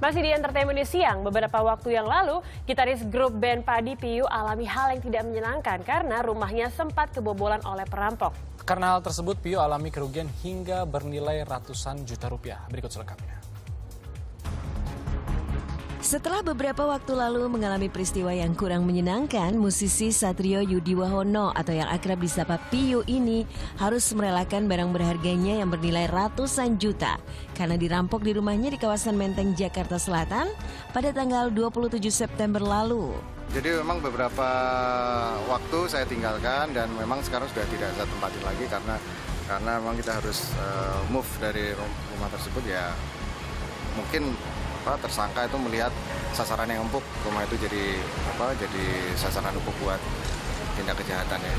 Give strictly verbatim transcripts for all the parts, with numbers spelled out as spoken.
Masih di Entertainment Siang, beberapa waktu yang lalu, gitaris grup band Padi Piyu alami hal yang tidak menyenangkan karena rumahnya sempat kebobolan oleh perampok. Karena hal tersebut, Piyu alami kerugian hingga bernilai ratusan juta rupiah. Berikut selengkapnya. Setelah beberapa waktu lalu mengalami peristiwa yang kurang menyenangkan, musisi Satrio Yudi Wahono atau yang akrab disapa Piyu ini harus merelakan barang berharganya yang bernilai ratusan juta karena dirampok di rumahnya di kawasan Menteng, Jakarta Selatan pada tanggal dua puluh tujuh September lalu. Jadi memang beberapa waktu saya tinggalkan dan memang sekarang sudah tidak saya tempatin lagi karena karena memang kita harus uh, move dari rumah tersebut, ya mungkin tersangka itu melihat sasaran yang empuk, rumah itu jadi apa jadi sasaran empuk buat tindak kejahatannya.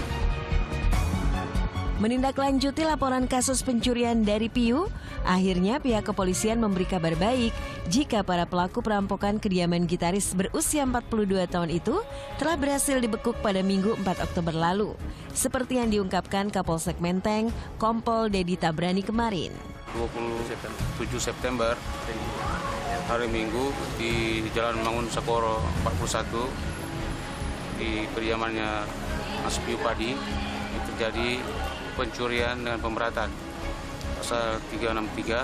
Menindaklanjuti laporan kasus pencurian dari Piyu, akhirnya pihak kepolisian memberi kabar baik jika para pelaku perampokan kediaman gitaris berusia empat puluh dua tahun itu telah berhasil dibekuk pada Minggu empat Oktober lalu, seperti yang diungkapkan Kapolsek Menteng, Kompol Deddy Tabrani kemarin. dua puluh tujuh September hari Minggu di Jalan Mangun Sekoro empat puluh satu di kediamannya Mas Piyu Padi terjadi pencurian dengan pemberatan pasal tiga enam tiga.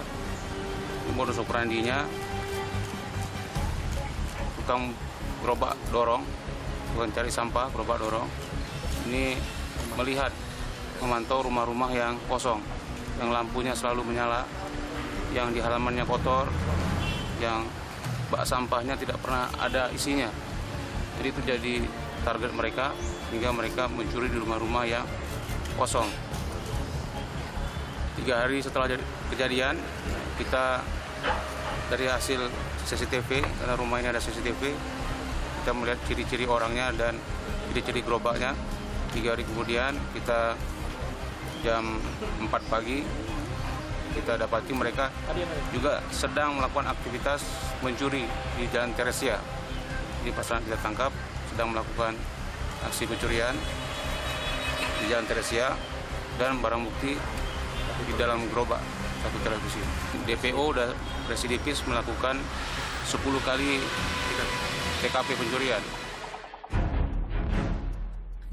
Modus operandinya tukang gerobak dorong, bukan cari sampah, gerobak dorong. Ini melihat memantau rumah-rumah yang kosong, yang lampunya selalu menyala, yang di halamannya kotor, yang bak sampahnya tidak pernah ada isinya. Jadi itu jadi target mereka, hingga mereka mencuri di rumah-rumah yang kosong. Tiga hari setelah kejadian, kita dari hasil C C T V, karena rumah ini ada C C T V, kita melihat ciri-ciri orangnya dan ciri-ciri gerobaknya. Tiga hari kemudian, kita jam empat pagi, kita dapati mereka juga sedang melakukan aktivitas mencuri di Jalan Teresia. Ini pasangan kita tangkap sedang melakukan aksi pencurian di Jalan Teresia dan barang bukti di dalam gerobak satu televisi. D P O dan residivis melakukan sepuluh kali T K P pencurian.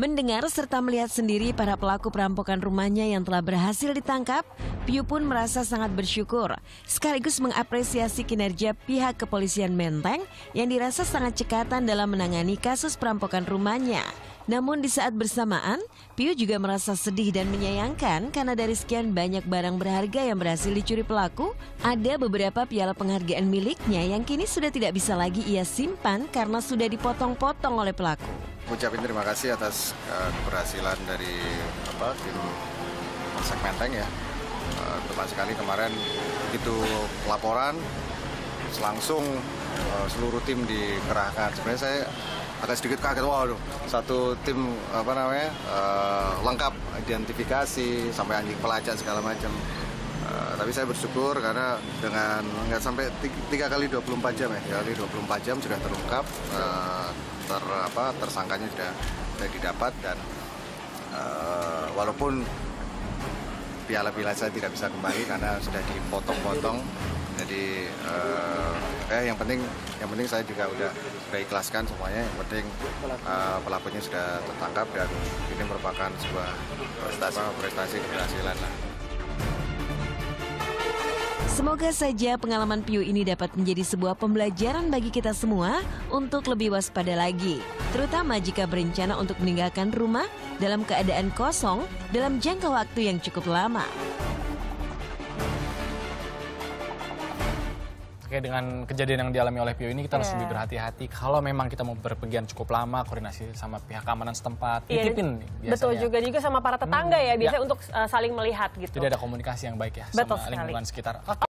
Mendengar serta melihat sendiri para pelaku perampokan rumahnya yang telah berhasil ditangkap, Piyu pun merasa sangat bersyukur, sekaligus mengapresiasi kinerja pihak kepolisian Menteng yang dirasa sangat cekatan dalam menangani kasus perampokan rumahnya. Namun di saat bersamaan, Piyu juga merasa sedih dan menyayangkan karena dari sekian banyak barang berharga yang berhasil dicuri pelaku, ada beberapa piala penghargaan miliknya yang kini sudah tidak bisa lagi ia simpan karena sudah dipotong-potong oleh pelaku. Ucapin terima kasih atas uh, keberhasilan dari apa tim Polsek Menteng, ya. Uh, tepat sekali kemarin begitu laporan, langsung uh, seluruh tim dikerahkan. Sebenarnya saya agak sedikit kaget, waduh, satu tim apa namanya uh, lengkap, identifikasi sampai anjing pelacak segala macam. Uh, tapi saya bersyukur karena dengan nggak sampai tiga kali dua puluh empat jam ya, kali dua puluh empat jam sudah terungkap. Uh, Ter, apa, tersangkanya sudah, sudah didapat dan uh, walaupun piala-piala saya tidak bisa kembali karena sudah dipotong-potong, jadi uh, eh, yang penting yang penting saya juga sudah sudah ikhlaskan semuanya, yang penting uh, pelakunya sudah tertangkap dan ini merupakan sebuah prestasi prestasi keberhasilan lah. Semoga saja pengalaman Piyu ini dapat menjadi sebuah pembelajaran bagi kita semua untuk lebih waspada lagi, terutama jika berencana untuk meninggalkan rumah dalam keadaan kosong dalam jangka waktu yang cukup lama. Oke, dengan kejadian yang dialami oleh Piyu ini kita harus yeah. lebih berhati-hati. Kalau memang kita mau berpergian cukup lama, koordinasi sama pihak keamanan setempat, yeah, titipin biasanya. Betul juga juga sama para tetangga hmm, ya, biasanya ya. Untuk uh, saling melihat gitu. Jadi ada komunikasi yang baik ya, betul sama sekali. Lingkungan sekitar.